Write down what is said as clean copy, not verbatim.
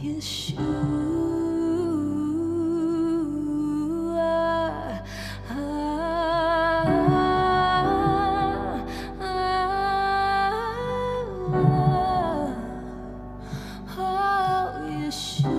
Yeshua, oh, Yeshua.